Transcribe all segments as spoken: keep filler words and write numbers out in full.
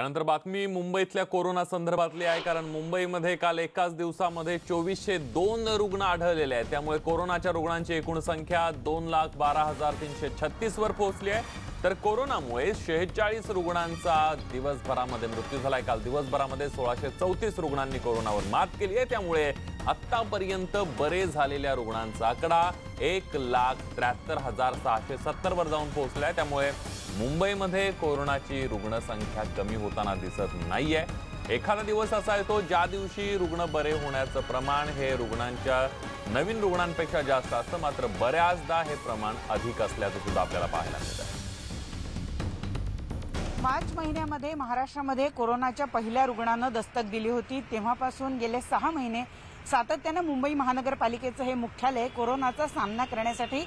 त्यानंतर बातमी मुंबईतल्या कोरोना संदर्भातली आहे, कारण मुंबईमध्ये काल एकाच दिवसामध्ये चोवीसशे दोन रुग्ण आढळलेले आहेत। त्यामुळे कोरोनाच्या रुग्णांची एकूण संख्या दोन लाख बारा हजार तीनशे छत्तीस वर पोहोचली आहे। तर कोरोनामुळे शेहेचाळीस रुग्णांचा दिवसभरामध्ये मृत्यू झालाय। काल दिवसभरामध्ये सोळाशे चौतीस रुग्णांनी कोरोनावर मात केली आहे। त्यामुळे आतापर्यंत बरे झालेल्या रुग्णांचा आकडा एक लाख त्र्याहत्तर हजार सहाशे सत्तर वर जाऊन पोहोचला आहे। त्यामुळे मुंबईमध्ये कोरोनाची रुग्णसंख्या कमी होताना दिसत नाहीये। एखादा दिवस असा येतो ज्या दिवशी रुग्ण बरे होण्याचं प्रमाण हे रुग्णांच्या नवीन रुग्णांपेक्षा जास्त असतं, मात्र बऱ्याचदा हे प्रमाण अधिक असल्याचं सुद्धा आपल्याला पाहायला मिळतं। मार्च महिन्यामध्ये महाराष्ट्रामध्ये कोरोनाच्या पहिल्या रुग्णांना दस्तक दिली होती, तेव्हापासून गेले सहा महिने सातत्याने मुंबई महानगरपालिकेचं हे मुख्यालय कोरोनाचा सामना करण्यासाठी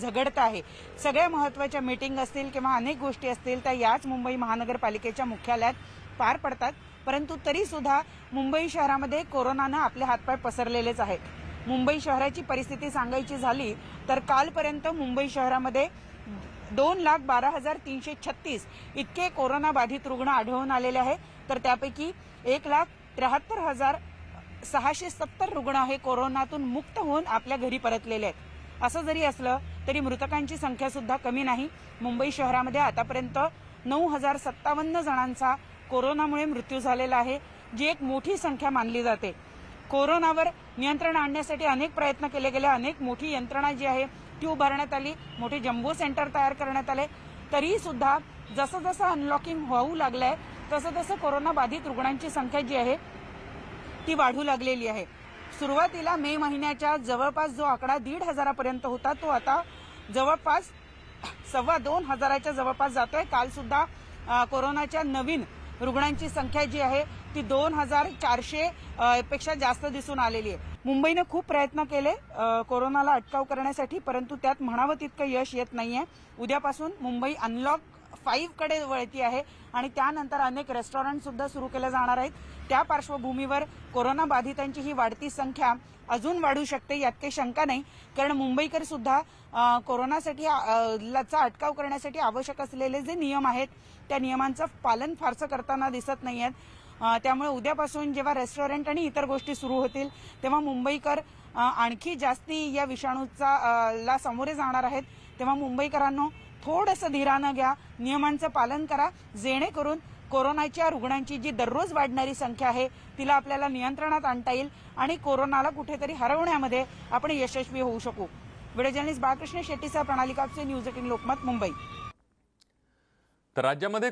झगडत आहे। सगळ्या महत्त्वाच्या मीटिंग असतील किंवा अनेक गोष्टी असतील त्या याच मुंबई महानगरपालिकेच्या मुख्यालयात पार पडतात, परंतु तरी सुद्धा मुंबई शहरामध्ये कोरोनाने आपले हातपाय पसरलेलेच आहेत। मुंबई शहराची परिस्थिती सांगायची झाली तर कालपर्यंत मुंबई शहरामध्ये दोन लाख बारा हजार तीनशे छत्तीस इतके कोरोना बाधित रुग्ण आढळून आलेले आहेत। तर त्यापैकी एक लाख त्र्याहत्तर हजार सहाशे सत्तर रुग्ण हे कोरोनातून मुक्त होऊन आपल्या घरी परतलेले आहेत। असं जरी असलं तरी मृतकांची संख्या सुद्धा कमी नाही। मुंबई शहरामध्ये आतापर्यंत नऊ हजार सत्तावन्न जणांचा कोरोनामुळे मृत्यू झालेला आहे, जी एक मोठी संख्या मानली जाते। कोरोनावर नियंत्रण आणण्यासाठी अनेक प्रयत्न केले गेले, अनेक मोठी यंत्रणा जी आहे ती उभारण्यात आली, मोठे जम्बो सेंटर तयार करण्यात आले। तरी सुद्धा जसं जसं अनलॉकिंग होऊ लागलंय तसं तसं कोरोना बाधित रुग्णांची संख्या जी आहे ती वाढू लागलेली आहे। सुरुवातीला मे महिन्याच्या जवळपास जो आकडा दीड हजारापर्यंत होता तो आता जवळपास सव्वा दोन हजाराच्या जवळपास जातोय। काल सुद्धा कोरोनाच्या नवीन रुग्णांची संख्या जी आहे ती दोन हजार चारशे पेक्षा जास्त दिसून आलेली आहे। मुंबईने खूप प्रयत्न केले कोरोनाला अटकाव करण्यासाठी, परंतु त्यात म्हणावं तितकं यश येत नाहीये। उद्यापासून मुंबई अनलॉक फाईव्ह कडे वळती आहे आणि त्यानंतर अनेक रेस्टॉरंट सुद्धा सुरू केले जाणार आहेत। त्या पार्श्वभूमीवर कोरोना बाधितांची ही वाढती संख्या अजून वाढू शकते यात काही शंका नाही, कारण मुंबईकर सुद्धा कोरोनासाठी चा अटकाव करण्यासाठी आवश्यक असलेले जे नियम आहेत त्या नियमांचं पालन फारसं करताना दिसत नाही आहेत। त्यामुळे उद्यापासून जेव्हा रेस्टॉरंट आणि इतर गोष्टी सुरू होतील तेव्हा मुंबईकर आणखी जास्ती या विषाणूचा ला सामोरे जाणार आहेत। तेव्हा मुंबईकरांनो थोडंसं धीरानं घ्या, नियमांचं पालन करा, जेणेकरून कोरोनाच्या रुग्णांची जी दररोज वाढणारी संख्या आहे तिला आपल्याला नियंत्रणात आणता येईल आणि कोरोनाला कुठेतरी हरवण्यामध्ये आपण यशस्वी होऊ शकू। व्हिडिओ जर्नलिस्ट बाळकृष्ण शेट्टीसह प्रणाली कापसे, न्यूज एटीन लोकमत, मुंबई। तर राज्यामध्ये